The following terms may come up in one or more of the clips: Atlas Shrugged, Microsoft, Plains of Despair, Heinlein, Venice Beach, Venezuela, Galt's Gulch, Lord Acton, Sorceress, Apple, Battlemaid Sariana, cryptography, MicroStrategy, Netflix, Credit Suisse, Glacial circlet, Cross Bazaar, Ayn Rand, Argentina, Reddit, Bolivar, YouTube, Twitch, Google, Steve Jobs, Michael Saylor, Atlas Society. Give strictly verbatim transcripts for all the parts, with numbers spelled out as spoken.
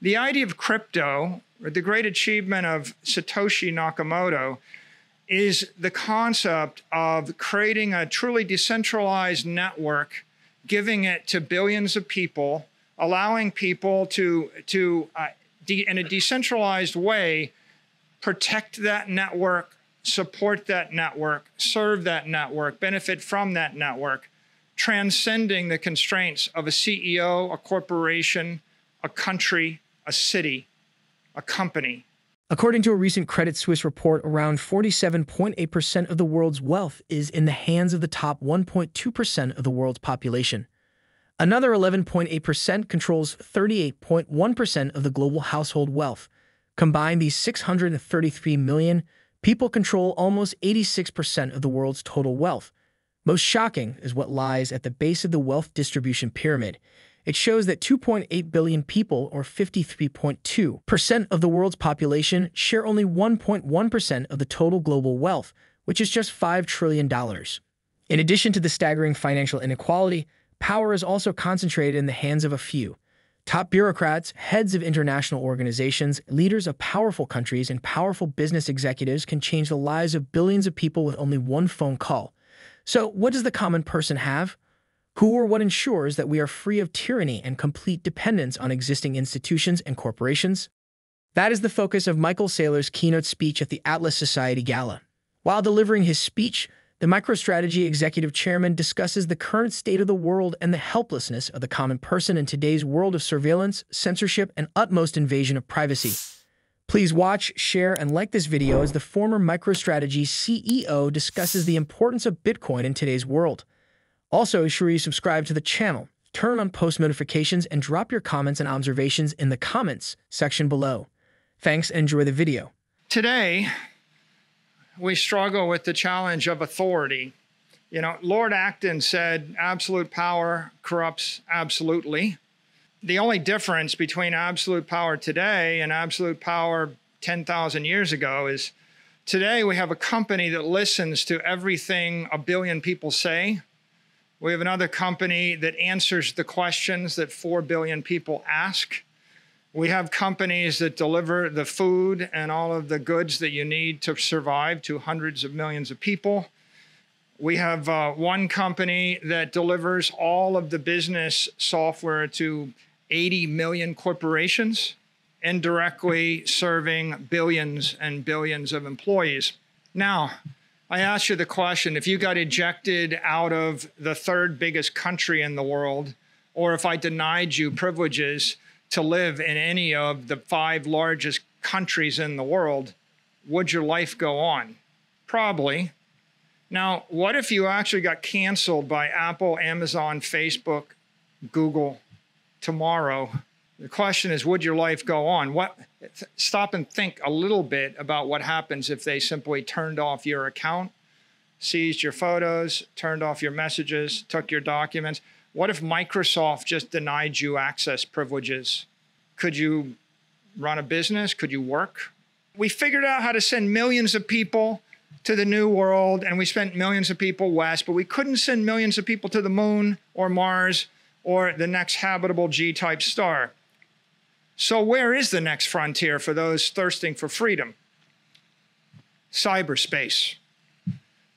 the idea of crypto, or the great achievement of Satoshi Nakamoto, is the concept of creating a truly decentralized network, giving it to billions of people, allowing people to, to uh, de in a decentralized way, protect that network, support that network, serve that network, benefit from that network, transcending the constraints of a C E O, a corporation, a country, a city, a company. According to a recent Credit Suisse report, around forty-seven point eight percent of the world's wealth is in the hands of the top one point two percent of the world's population. Another eleven point eight percent controls thirty-eight point one percent of the global household wealth. Combined, these six hundred thirty-three million people control almost eighty-six percent of the world's total wealth. Most shocking is what lies at the base of the wealth distribution pyramid. It shows that two point eight billion people, or fifty-three point two percent of the world's population, share only one point one percent of the total global wealth, which is just five trillion dollars. In addition to the staggering financial inequality, power is also concentrated in the hands of a few. Top bureaucrats, heads of international organizations, leaders of powerful countries, and powerful business executives can change the lives of billions of people with only one phone call. So, what does the common person have? Who or what ensures that we are free of tyranny and complete dependence on existing institutions and corporations? That is the focus of Michael Saylor's keynote speech at the Atlas Society Gala. While delivering his speech, the MicroStrategy executive chairman discusses the current state of the world and the helplessness of the common person in today's world of surveillance, censorship, and utmost invasion of privacy. Please watch, share, and like this video as the former MicroStrategy C E O discusses the importance of Bitcoin in today's world. Also, ensure you subscribe to the channel, turn on post notifications, and drop your comments and observations in the comments section below. Thanks and enjoy the video. Today, we struggle with the challenge of authority. You know, Lord Acton said, absolute power corrupts absolutely. The only difference between absolute power today and absolute power ten thousand years ago is today we have a company that listens to everything a billion people say. We have another company that answers the questions that four billion people ask. We have companies that deliver the food and all of the goods that you need to survive to hundreds of millions of people. We have uh, one company that delivers all of the business software to eighty million corporations, indirectly serving billions and billions of employees. Now, I asked you the question, if you got ejected out of the third biggest country in the world, or if I denied you privileges to live in any of the five largest countries in the world, would your life go on? Probably. Now, what if you actually got canceled by Apple, Amazon, Facebook, Google tomorrow? The question is, would your life go on? What, stop and think a little bit about what happens if they simply turned off your account, seized your photos, turned off your messages, took your documents. What if Microsoft just denied you access privileges? Could you run a business? Could you work? We figured out how to send millions of people to the new world, and we sent millions of people west, but we couldn't send millions of people to the moon or Mars or the next habitable G type star. So where is the next frontier for those thirsting for freedom? Cyberspace.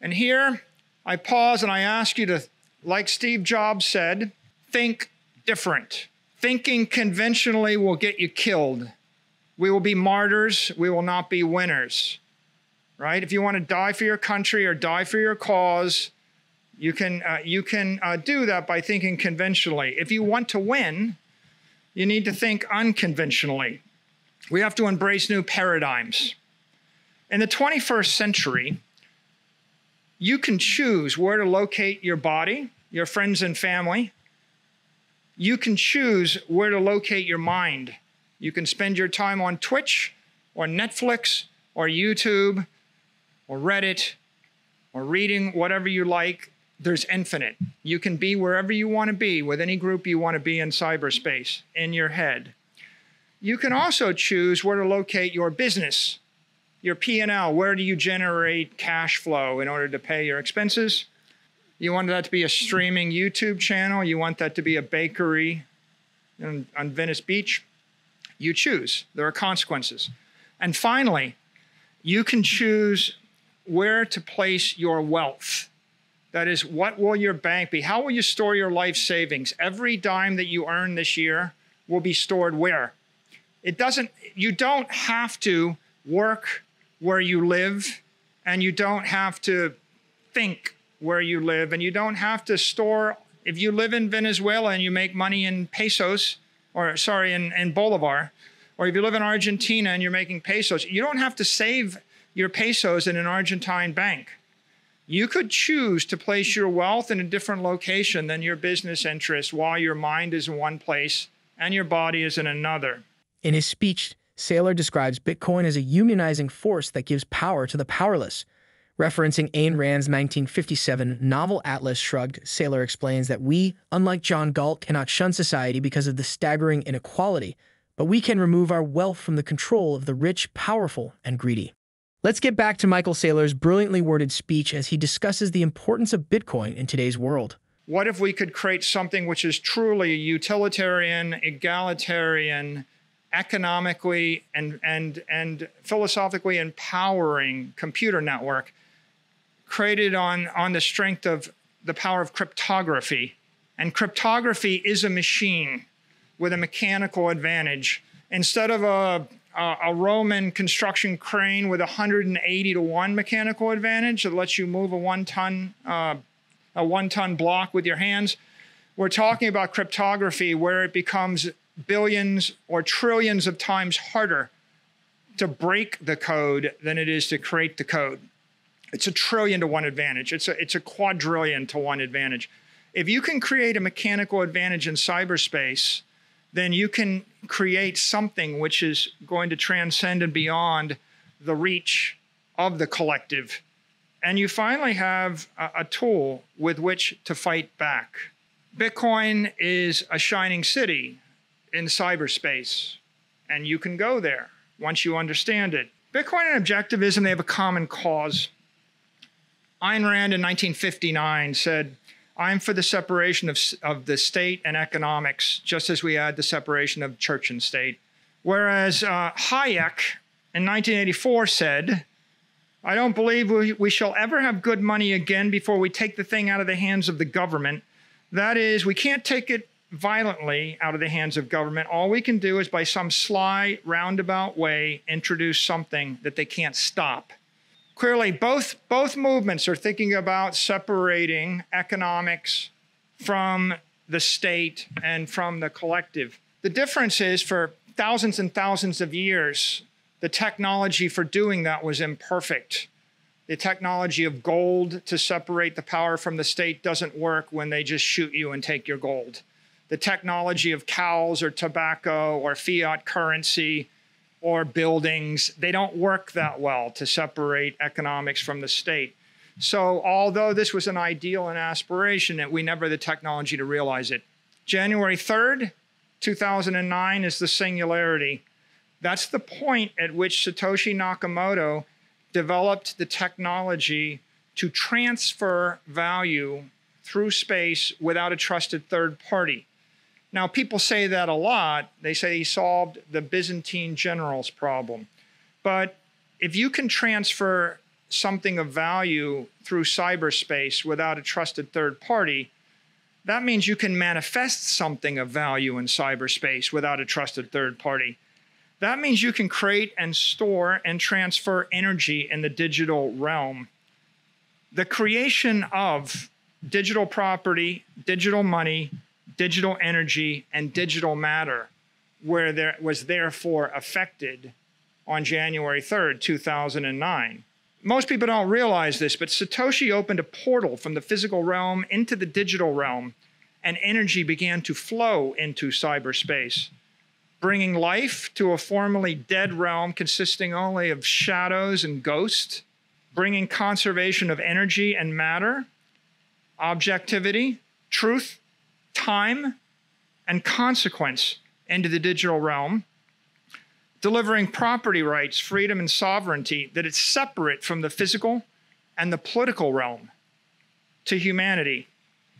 And here I pause and I ask you to, like Steve Jobs said, think different. Thinking conventionally will get you killed. We will be martyrs, we will not be winners, right? If you want to die for your country or die for your cause, you can, uh, you can uh, do that by thinking conventionally. If you want to win, you need to think unconventionally. We have to embrace new paradigms. In the twenty-first century, you can choose where to locate your body, your friends and family. You can choose where to locate your mind. You can spend your time on Twitch or Netflix or YouTube or Reddit or reading whatever you like. There's infinite. You can be wherever you want to be with any group you want to be in cyberspace, in your head. You can also choose where to locate your business, your P and L. Where do you generate cash flow in order to pay your expenses? You want that to be a streaming YouTube channel. You want that to be a bakery in, on Venice Beach. You choose. There are consequences. And finally, you can choose where to place your wealth. That is, what will your bank be? How will you store your life savings? Every dime that you earn this year will be stored where? It doesn't, you don't have to work where you live, and you don't have to think where you live, and you don't have to store. If you live in Venezuela and you make money in pesos, or sorry, in, in Bolivar, or if you live in Argentina and you're making pesos, you don't have to save your pesos in an Argentine bank. You could choose to place your wealth in a different location than your business interests while your mind is in one place and your body is in another. In his speech, Saylor describes Bitcoin as a unionizing force that gives power to the powerless. Referencing Ayn Rand's nineteen fifty-seven novel Atlas Shrugged, Saylor explains that we, unlike John Galt, cannot shun society because of the staggering inequality, but we can remove our wealth from the control of the rich, powerful, and greedy. Let's get back to Michael Saylor's brilliantly worded speech as he discusses the importance of Bitcoin in today's world. What if we could create something which is truly utilitarian, egalitarian, economically and, and, and philosophically empowering computer network created on, on the strength of the power of cryptography? And cryptography is a machine with a mechanical advantage. Instead of a, a, a Roman construction crane with one hundred eighty to one mechanical advantage that lets you move a one-ton uh, a one-ton block with your hands, we're talking about cryptography where it becomes billions or trillions of times harder to break the code than it is to create the code. It's a trillion to one advantage. It's a, it's a quadrillion to one advantage. If you can create a mechanical advantage in cyberspace, then you can create something which is going to transcend and beyond the reach of the collective. And you finally have a, a tool with which to fight back. Bitcoin is a shining city in cyberspace, and you can go there once you understand it. Bitcoin and objectivism, they have a common cause. Ayn Rand in nineteen fifty-nine said, "I'm for the separation of, of the state and economics, just as we had the separation of church and state." Whereas uh, Hayek in nineteen eighty-four said, "I don't believe we, we shall ever have good money again before we take the thing out of the hands of the government. That is, we can't take it violently out of the hands of government. All we can do is by some sly, roundabout way, introduce something that they can't stop." Clearly, both, both movements are thinking about separating economics from the state and from the collective. The difference is, for thousands and thousands of years, the technology for doing that was imperfect. The technology of gold to separate the power from the state doesn't work when they just shoot you and take your gold. The technology of cows or tobacco or fiat currency or buildings, they don't work that well to separate economics from the state. So although this was an ideal and aspiration, we never had the technology to realize it. January third, two thousand nine is the singularity. That's the point at which Satoshi Nakamoto developed the technology to transfer value through space without a trusted third party. Now, people say that a lot. They say he solved the Byzantine generals problem. But if you can transfer something of value through cyberspace without a trusted third party, that means you can manifest something of value in cyberspace without a trusted third party. That means you can create and store and transfer energy in the digital realm. The creation of digital property, digital money, digital energy, and digital matter where there was therefore affected on January third, two thousand nine. Most people don't realize this, but Satoshi opened a portal from the physical realm into the digital realm, and energy began to flow into cyberspace, bringing life to a formerly dead realm consisting only of shadows and ghosts, bringing conservation of energy and matter, objectivity, truth, time, and consequence into the digital realm, delivering property rights, freedom, and sovereignty that is separate from the physical and the political realm to humanity.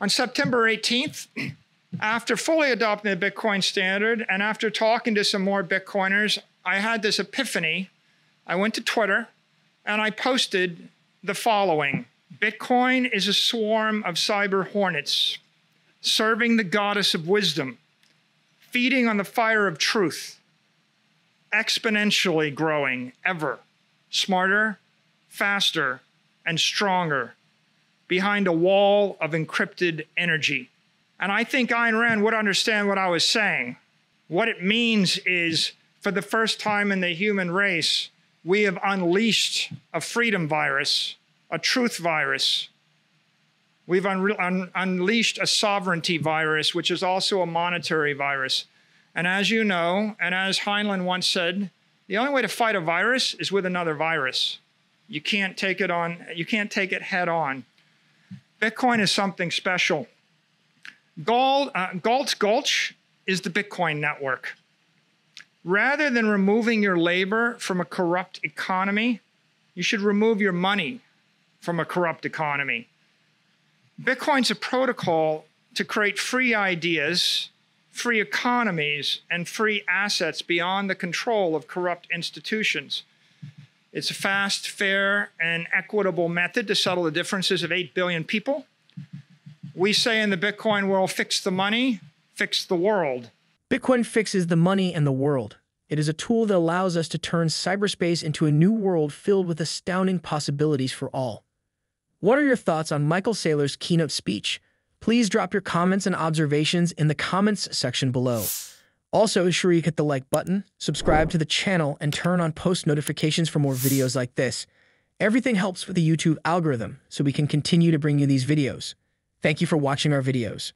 On September eighteenth, After fully adopting the Bitcoin standard and after talking to some more Bitcoiners, I had this epiphany. I went to Twitter and I posted the following. Bitcoin is a swarm of cyber hornets, serving the goddess of wisdom, feeding on the fire of truth, exponentially growing ever, smarter, faster, and stronger, behind a wall of encrypted energy. And I think Ayn Rand would understand what I was saying. What it means is, for the first time in the human race, we have unleashed a freedom virus, a truth virus. We've un un unleashed a sovereignty virus, which is also a monetary virus. And as you know, and as Heinlein once said, the only way to fight a virus is with another virus. You can't take it on, you can't take it head on. Bitcoin is something special. Galt, uh, Galt's Gulch is the Bitcoin network. Rather than removing your labor from a corrupt economy, you should remove your money from a corrupt economy. Bitcoin's a protocol to create free ideas, free economies, and free assets beyond the control of corrupt institutions. It's a fast, fair, and equitable method to settle the differences of eight billion people. We say in the Bitcoin world, fix the money, fix the world. Bitcoin fixes the money and the world. It is a tool that allows us to turn cyberspace into a new world filled with astounding possibilities for all. What are your thoughts on Michael Saylor's keynote speech? Please drop your comments and observations in the comments section below. Also, sure you hit the like button, subscribe to the channel, and turn on post notifications for more videos like this. Everything helps with the YouTube algorithm, so we can continue to bring you these videos. Thank you for watching our videos.